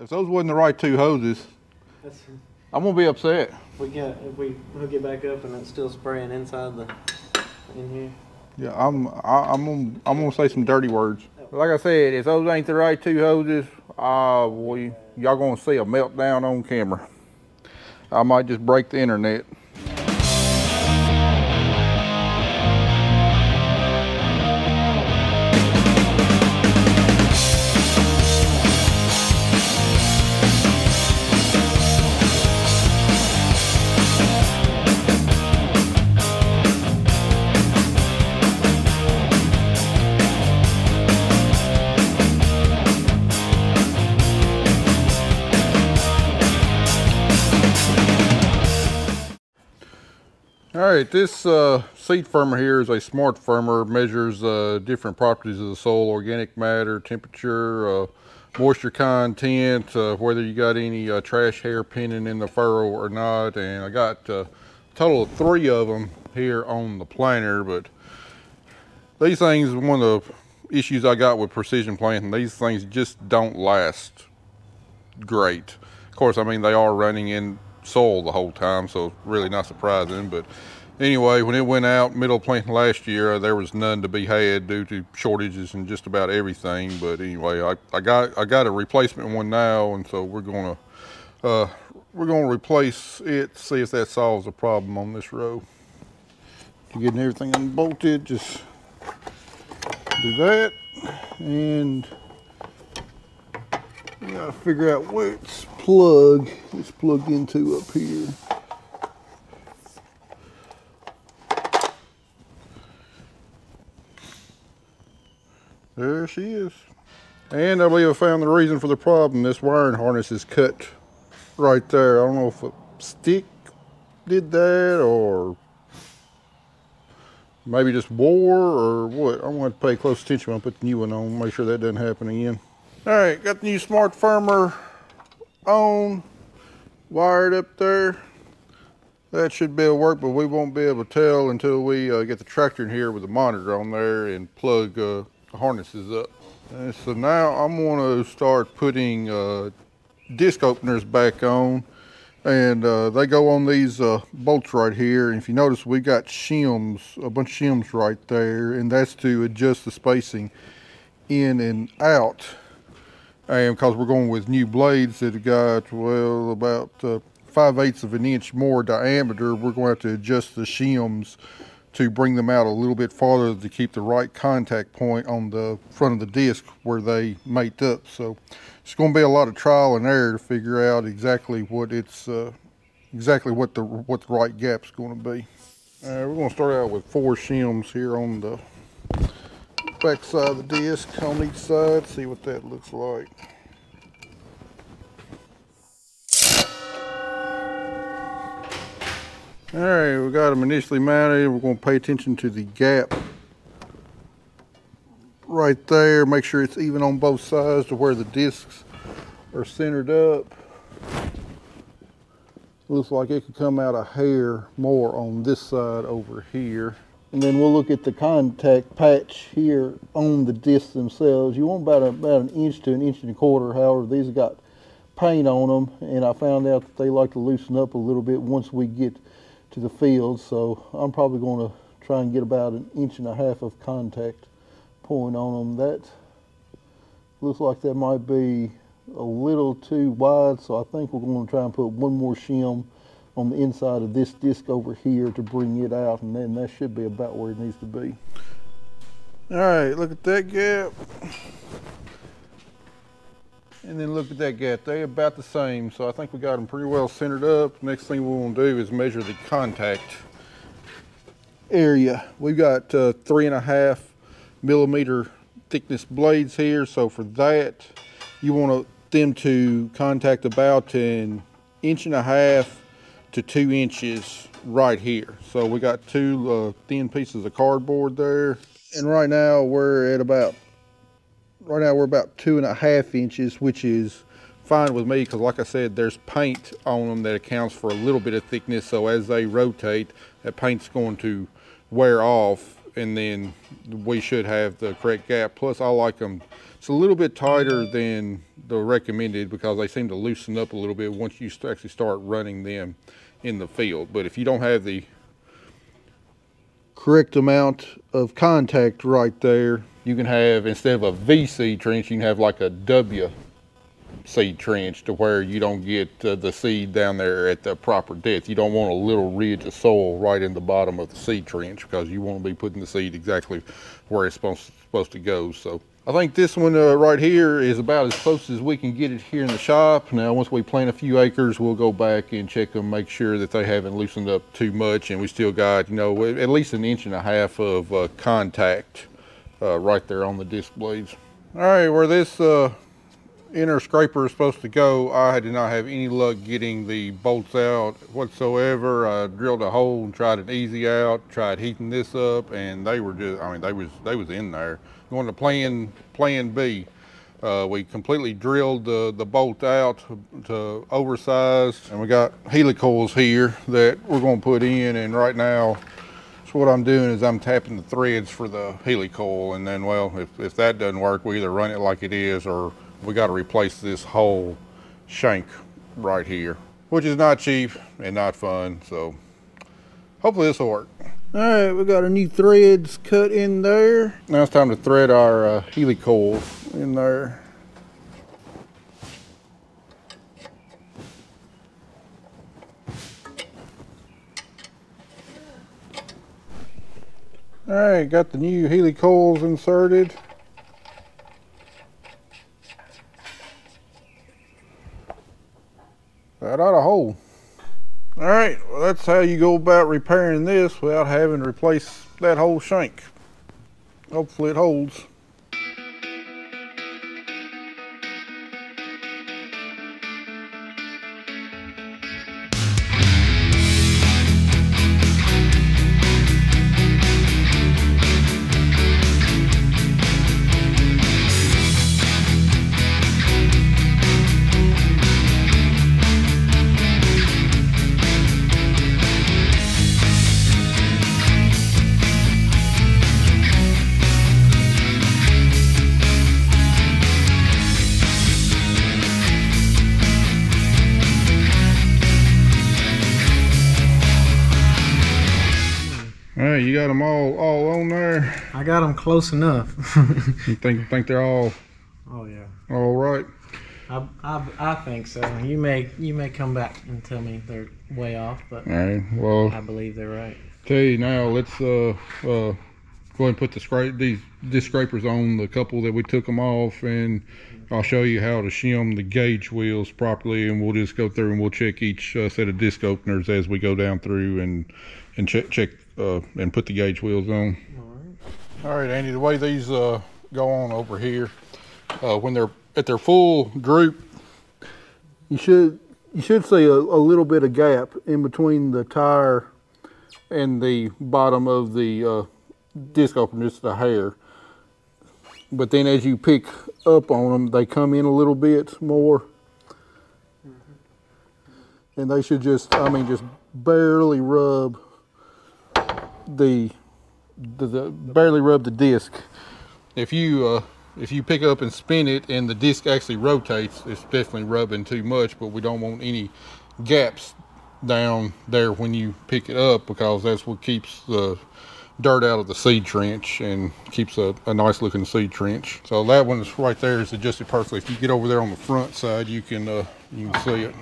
If those wasn't the right two hoses, I'm gonna be upset. If we hook it back up and it's still spraying inside in here. Yeah, I'm gonna say some dirty words. Like I said, if those ain't the right two hoses, y'all gonna see a meltdown on camera. I might just break the internet. Alright, this seed firmer here is a smart firmer. Measures different properties of the soil, organic matter, temperature, moisture content, whether you got any trash hair pending in the furrow or not. And I got a total of 3 of them here on the planter, but these things, one of the issues I got with precision planting, these things just don't last great. Of course, I mean, they are running in soil the whole time, so it's really not surprising. But anyway, when it went out middle planting last year, there was none to be had due to shortages and just about everything. But anyway, I got a replacement one now, and so we're gonna replace it, see if that solves the problem on this row. Getting everything unbolted, just do that, and we gotta figure out where it's plugged. It's plugged into up here. There she is. And I believe I found the reason for the problem. This wiring harness is cut right there. I don't know if a stick did that or maybe just wore or what. I'm going to pay close attention when I put the new one on, make sure that doesn't happen again. All right, got the new smart firmer on, wired up there. That should be able to work, but we won't be able to tell until we get the tractor in here with the monitor on there and plug the harnesses up. And so now I'm going to start putting disc openers back on, and they go on these bolts right here. And if you notice, we got shims, a bunch of shims right there, and that's to adjust the spacing in and out. And because we're going with new blades that have got, well, about 5/8 of an inch more diameter, we're going to have to adjust the shims to bring them out a little bit farther to keep the right contact point on the front of the disc where they mate up. So it's going to be a lot of trial and error to figure out exactly what it's exactly what the right gap's going to be. We're going to start out with 4 shims here on the back side of the disc on each side, see what that looks like. All right, we got them initially mounted. We're going to pay attention to the gap right there. Make sure it's even on both sides to where the discs are centered up. Looks like it could come out a hair more on this side over here. And then we'll look at the contact patch here on the discs themselves. You want about 1 inch to 1.25 inches. However, these have got paint on them, and I found out that they like to loosen up a little bit once we get to the field. So I'm probably going to try and get about 1.5 inches of contact point on them. That looks like that might be a little too wide, so I think we're going to try and put one more shim on the inside of this disc over here to bring it out, and then that should be about where it needs to be. All right, look at that gap. And then look at that gap. They're about the same, so I think we got them pretty well centered up. Next thing we want to do is measure the contact area. We've got 3.5 millimeter thickness blades here, so for that, you want them to contact about 1.5 inches to 2 inches right here. So we got 2 thin pieces of cardboard there. And right now we're at about, we're about 2.5 inches, which is fine with me, because like I said, there's paint on them that accounts for a little bit of thickness. So as they rotate, that paint's going to wear off, and then we should have the correct gap. Plus I like them It's a little bit tighter than the recommended because they seem to loosen up a little bit once you actually start running them in the field. But if you don't have the correct amount of contact right there, you can have, instead of a V-seed trench, you can have like a W-seed trench, to where you don't get the seed down there at the proper depth. You don't want a little ridge of soil right in the bottom of the seed trench, because you want to be putting the seed exactly where it's supposed to go. So I think this one right here is about as close as we can get it here in the shop. Now, once we plant a few acres, we'll go back and check them, make sure that they haven't loosened up too much, and we still got, you know, at least 1.5 inches of contact right there on the disc blades. All right, where this inner scraper is supposed to go, I did not have any luck getting the bolts out whatsoever. I drilled a hole and tried an easy out, tried heating this up, and they were just, I mean, they was in there. Going to plan B. We completely drilled the bolt out to oversized, and we got helicoils here that we're going to put in, and right now, so what I'm doing is I'm tapping the threads for the helicoil, and then, well, if that doesn't work, we either run it like it is, or we got to replace this whole shank right here, which is not cheap and not fun. So hopefully this will work. All right, we got our new threads cut in there. Now it's time to thread our helicoil in there. All right, got the new helicoils inserted. Right out of hole. All right, well, that's how you go about repairing this without having to replace that whole shank. Hopefully it holds. You got them all on there? I got them close enough. You think they're all? Oh yeah. All right. I think so. You may come back and tell me they're way off, but all right. Well, I believe they're right. Tell you now, let's go ahead and put these scrapers on the couple that we took them off, and I'll show you how to shim the gauge wheels properly, and we'll just go through and we'll check each set of disc openers as we go down through and check. And put the gauge wheels on. All right, Andy, the way these go on over here, when they're at their full droop, you should see a little bit of gap in between the tire and the bottom of the disc opener, just the hair. But then as you pick up on them, they come in a little bit more, and they should just, I mean, just barely rub the disc. If you pick up and spin it and the disc actually rotates, it's definitely rubbing too much, but we don't want any gaps down there when you pick it up, because that's what keeps the dirt out of the seed trench and keeps a nice looking seed trench. So that one is right there is adjusted perfectly. If you get over there on the front side, you can see it.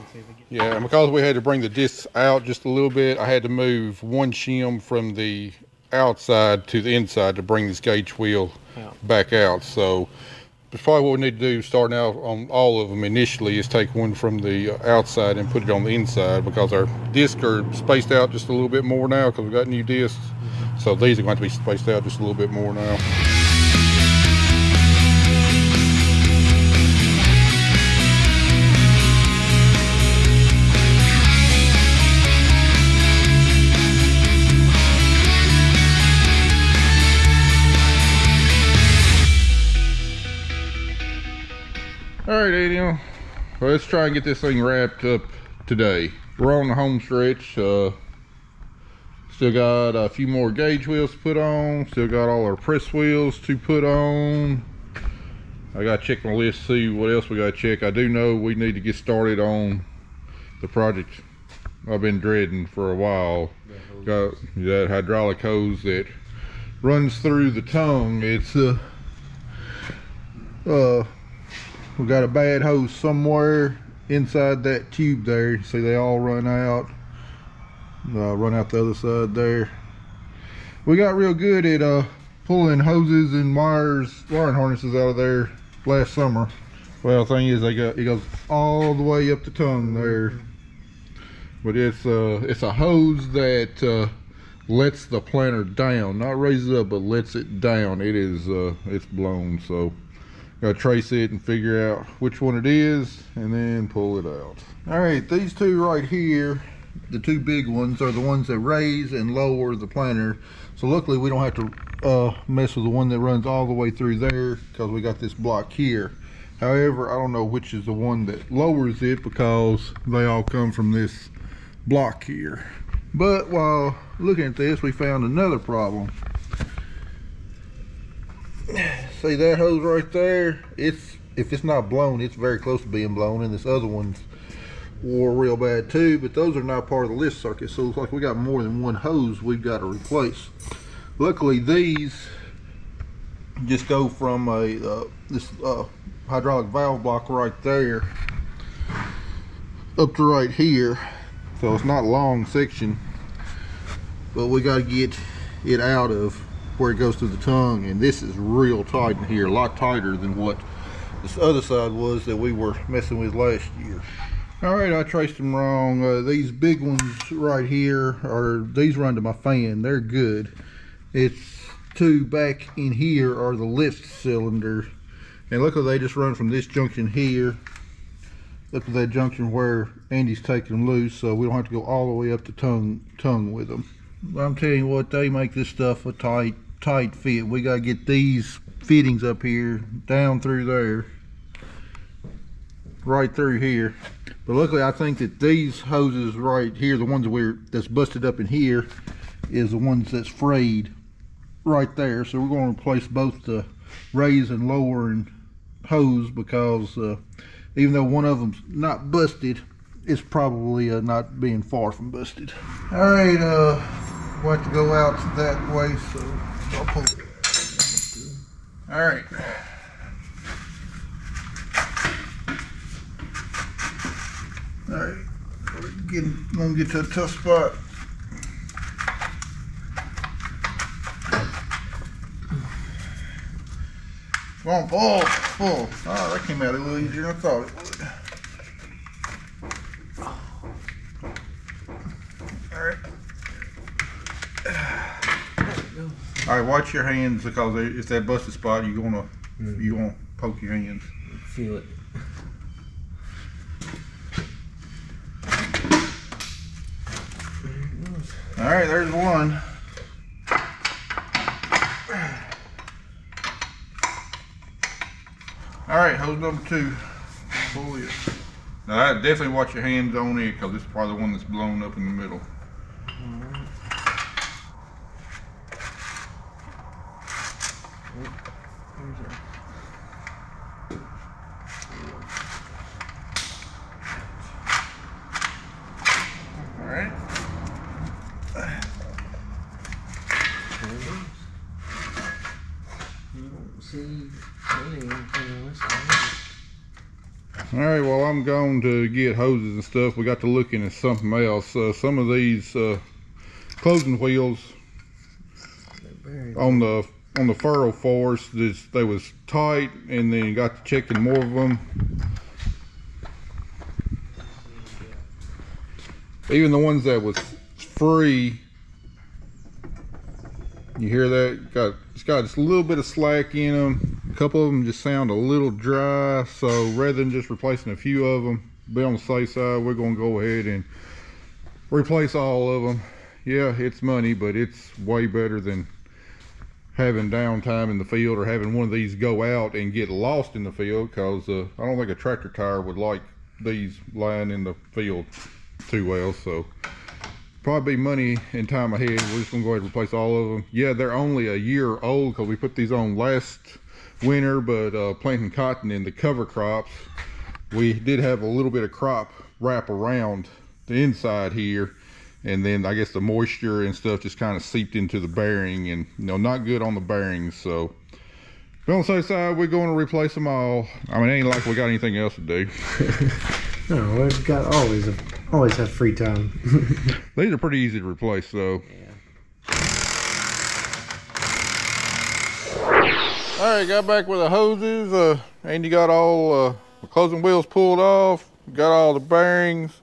Yeah, and because we had to bring the discs out just a little bit, I had to move one shim from the outside to the inside to bring this gauge wheel back out. So that's probably what we need to do, starting out on all of them initially, is take one from the outside and put it on the inside, because our discs are spaced out just a little bit more now because we've got new discs. So these are going to be spaced out just a little bit more now. All right, Daniel, well, let's try and get this thing wrapped up today. We're on the home stretch. Still got a few more gauge wheels to put on. Still got all our press wheels to put on. I gotta check my list, see what else we gotta check. I do know we need to get started on the project I've been dreading for a while. Got that hydraulic hose that runs through the tongue. It's we got a bad hose somewhere inside that tube there. See, they all run out. Run out the other side there. We got real good at pulling hoses and wiring harnesses out of there last summer. Well, the thing is, it goes all the way up the tongue there. But it's a hose that lets the planter down, not raises it up, but lets it down. It is it's blown, so gotta trace it and figure out which one it is, and then pull it out. All right, these two right here, the two big ones, are the ones that raise and lower the planter. So luckily we don't have to mess with the one that runs all the way through there, because we got this block here. However, I don't know which is the one that lowers it, because they all come from this block here. But while looking at this, we found another problem. See that hose right there? If it's not blown, it's very close to being blown, and this other one's wore real bad too, but those are not part of the lift circuit, so it's like we got more than one hose we've got to replace. Luckily, these just go from a this hydraulic valve block right there up to right here, so it's not a long section, but we got to get it out of where it goes through the tongue. And this is real tight in here, a lot tighter than what this other side was that we were messing with last year. All right, I traced them wrong. These big ones right here, these run to my fan. They're good. It's two back in here are the lift cylinder, and luckily they just run from this junction here up to that junction where Andy's taking them loose, so we don't have to go all the way up the tongue with them. I'm telling you what, they make this stuff a tight fit. We gotta get these fittings up here, down through there, right through here. But luckily, I think that these hoses right here, the ones that that's busted up in here, is the ones that's frayed right there. So we're going to replace both the raise and lowering hose, because even though one of them's not busted, it's probably not being far from busted. All right, we'll have to go out that way, so I'll pull it. All right. All right, I'm gonna get to a tough spot. Come on, pull. Oh, that came out a little easier than I thought it would. All right. All right, watch your hands, because if that busted spot, you gonna poke your hands. Feel it. All right, there's one. All right, hose number two. Pull it. Now, definitely watch your hands on it, because this is probably the one that's blown up in the middle. All right. Alright, well, I'm going to get hoses and stuff. We got to looking at something else. Some of these closing wheels on the furrow force, they was tight, and then got to checking more of them. Even the ones that was free, you hear that? It's got just a little bit of slack in them. A couple of them just sound a little dry, so rather than just replacing a few of them, be on the safe side, we're going to go ahead and replace all of them. Yeah, it's money, but it's way better than having downtime in the field, or having one of these go out and get lost in the field, because I don't think a tractor tire would like these lying in the field too well. So probably money and time ahead. We're just going to go ahead and replace all of them. Yeah, they're only a year old, because we put these on last winter, but planting cotton in the cover crops, we did have a little bit of crop wrap around the inside here, and then I guess the moisture and stuff just kind of seeped into the bearing, and you know, not good on the bearings. So but on the safe side, we're going to replace them all. I mean, it ain't like we got anything else to do. No, we've got always have free time. These are pretty easy to replace though. Yeah. All right, got back with the hoses. Andy got all the closing wheels pulled off, got all the bearings.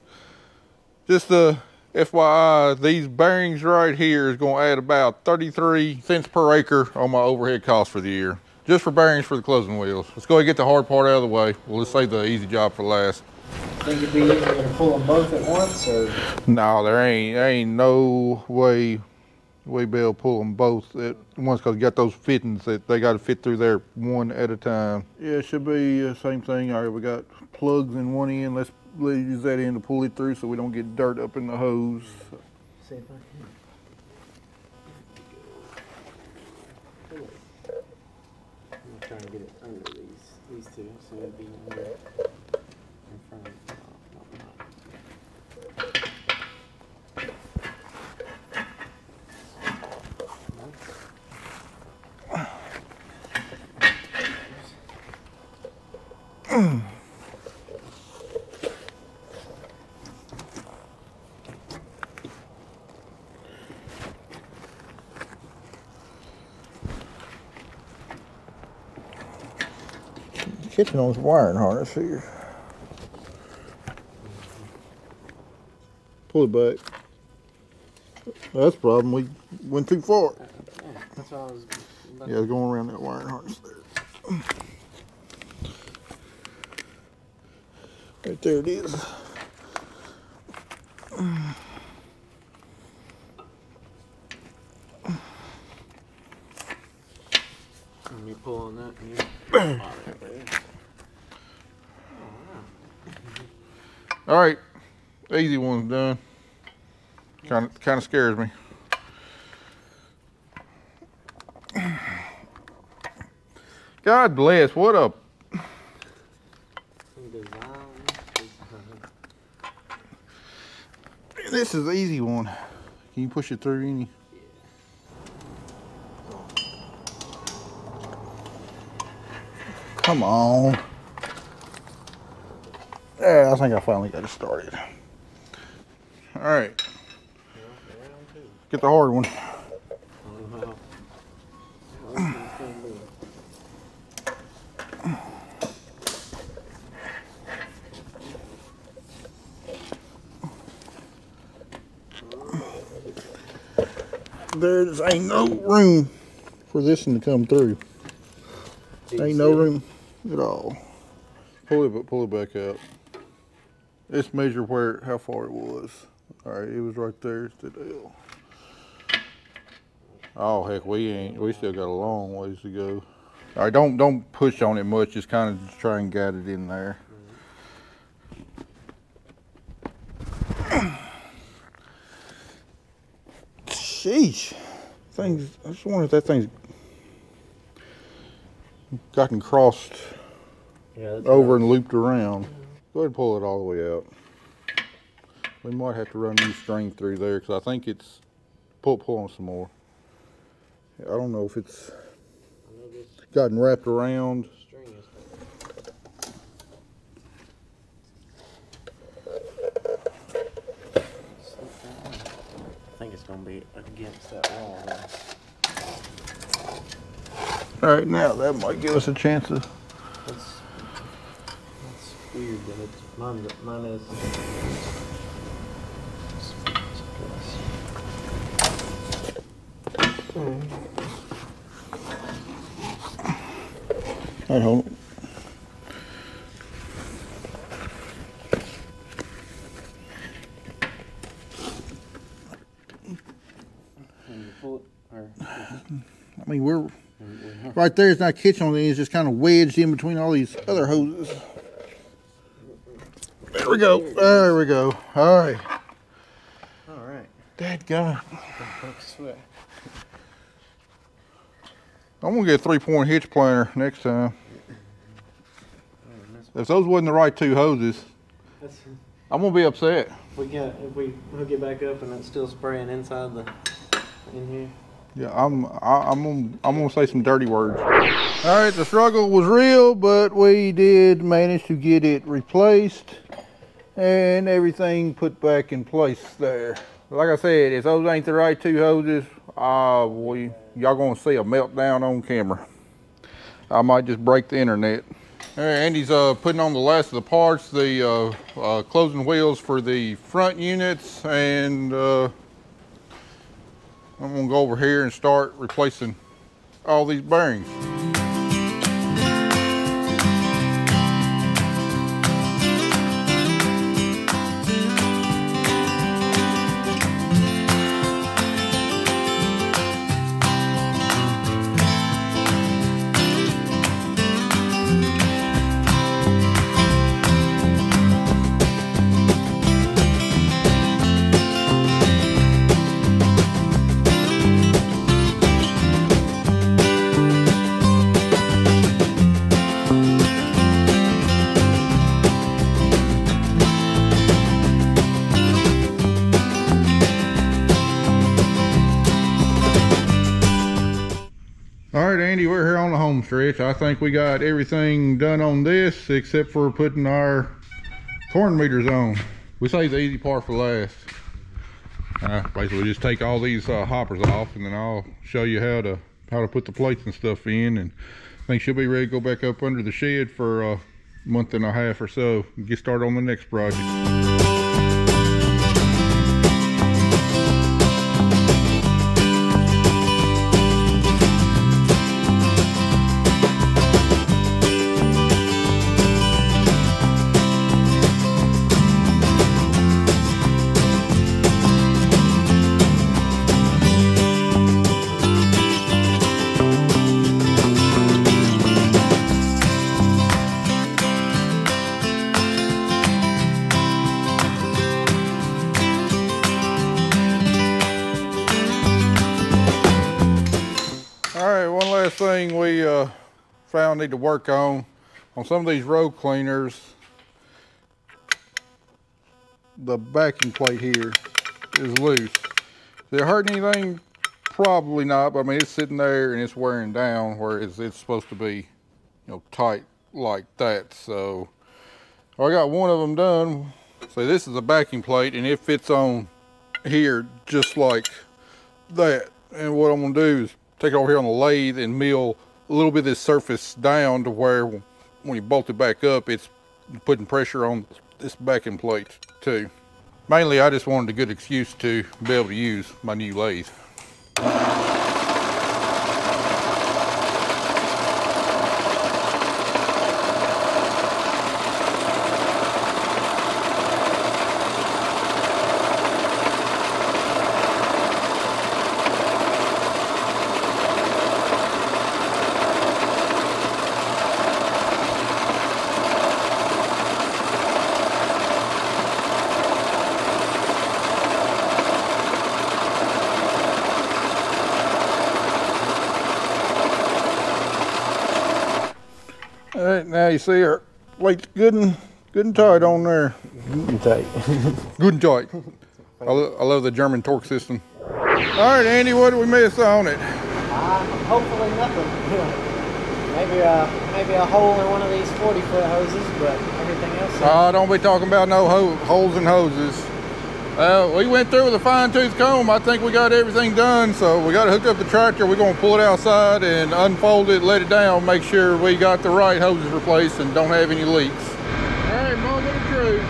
Just FYI, these bearings right here is going to add about 33 cents per acre on my overhead cost for the year, just for bearings for the closing wheels. Let's go ahead and get the hard part out of the way. We'll just save the easy job for last. Think it'd be easier to pull them both at once, or? No, there ain't no way we be able to pull them both at once, because you got those fittings that they got to fit through there one at a time. Yeah, it should be the same thing. All right, we got plugs in one end. Let's use that end to pull it through so we don't get dirt up in the hose. See if I can. Trying to get it under these two, so it'd be in front of them. Catching on this wiring harness here. Pull it back. That's the problem, we went too far. Yeah, that's what I was about. Yeah, going around that wiring harness there. Right there it is. Let me pull on that and you pop it right. All right, easy one's done. Kind of scares me. God bless. What a design. This is the easy one. Can you push it through any? Come on. Yeah, I think I finally got it started. All right. Get the hard one. There's ain't no room for this one to come through. Ain't no room at all. Pull it back out. Let's measure how far it was. All right, it was right there. It's the deal. Oh heck, we still got a long ways to go. All right, don't push on it much. Just kind of try and guide it in there. Sheesh, things. I just wonder if that thing's gotten crossed. Yeah, over nice. And looped around. Go ahead and pull it all the way out. We might have to run new string through there because I think it's pull on some more. I don't know if it's gotten wrapped around. I think it's going to be against that wall. All right, now that might give us a chance to. Weird that it's mine is. I hope. I mean, we're right there. It's not catching on the end. It's just kind of wedged in between all these other hoses. There we go. There we go. All right. All right. Dadgummit. I'm gonna get a 3-point hitch planer next time. If those wasn't the right two hoses, I'm gonna be upset. If we hook it back up and it's still spraying inside in here. Yeah, I'm gonna say some dirty words. All right, the struggle was real, but we did manage to get it replaced and everything put back in place there. Like I said, if those ain't the right two hoses, y'all gonna see a meltdown on camera. I might just break the internet. All right, Andy's putting on the last of the parts, the closing wheels for the front units, and I'm gonna go over here and start replacing all these bearings. Andy, we're here on the home stretch. I think we got everything done on this except for putting our corn meters on. We saved the easy part for last. Basically just take all these hoppers off, and then I'll show you how to put the plates and stuff in, and I think she'll be ready to go back up under the shed for a month and a half or so and get started on the next project. Thing we found need to work on some of these road cleaners, the backing plate here is loose. Did it hurt anything? Probably not, but I mean, it's sitting there and it's wearing down where it's supposed to be, you know, tight like that. So I got one of them done. So this is a backing plate and it fits on here just like that, and what I'm gonna do is take it over here on the lathe and mill a little bit of this surface down to where when you bolt it back up, it's putting pressure on this backing plate too. Mainly, I just wanted a good excuse to be able to use my new lathe. All right, now you see our plate's good and tight on there. Good and tight. Good and tight. I love the German torque system. All right, Andy, what did we miss on it? Hopefully nothing. Maybe a hole in one of these 40-foot hoses, but everything else. Don't be talking about no holes and hoses. We went through with a fine-tooth comb. I think we got everything done, so we got to hook up the tractor. We're going to pull it outside and unfold it, let it down, make sure we got the right hoses replaced and don't have any leaks. All right, moment of truth.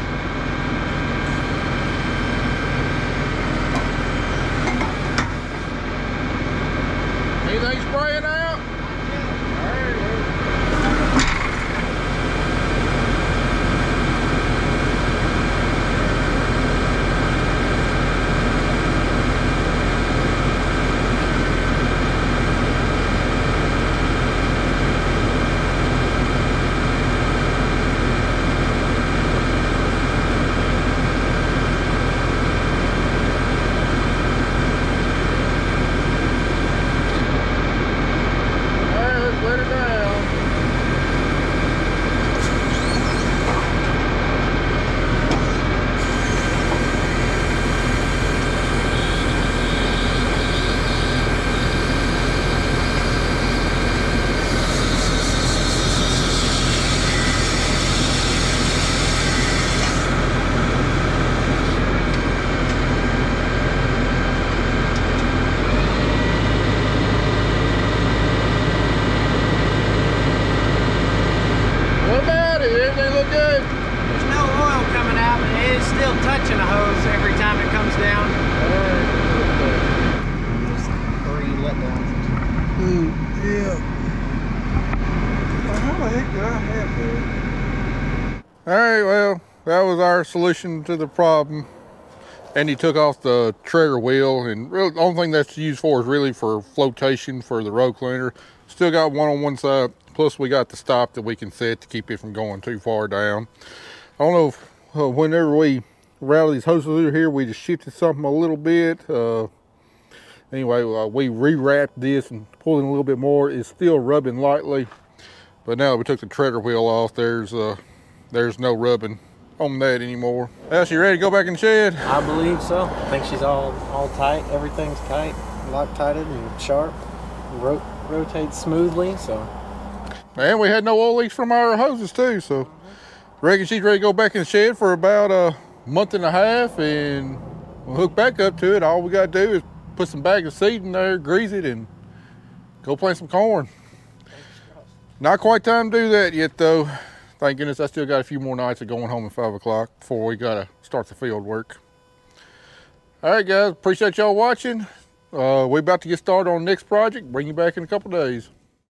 Anything spraying out? All right, well, that was our solution to the problem. And he took off the trigger wheel, and really, the only thing that's used for is really for flotation for the road cleaner. Still got one on one side, plus we got the stop that we can set to keep it from going too far down. I don't know if whenever we routed these hoses through here, we just shifted something a little bit. Anyway, we rewrapped this and pulled in a little bit more. It's still rubbing lightly, but now that we took the trigger wheel off, there's no rubbing on that anymore. Ash, you ready to go back in the shed? I believe so. I think she's all tight. Everything's tight, Loctited and sharp. Rotates smoothly, so. And we had no oil leaks from our hoses too, so. Reckon she's ready to go back in the shed for about a month and a half, and we'll hook back up to it. All we gotta do is put some bags of seed in there, grease it, and go plant some corn. Not quite time to do that yet though. Thank goodness I still got a few more nights of going home at 5 o'clock before we gotta start the field work. All right guys, appreciate y'all watching. We're about to get started on the next project. Bring you back in a couple days.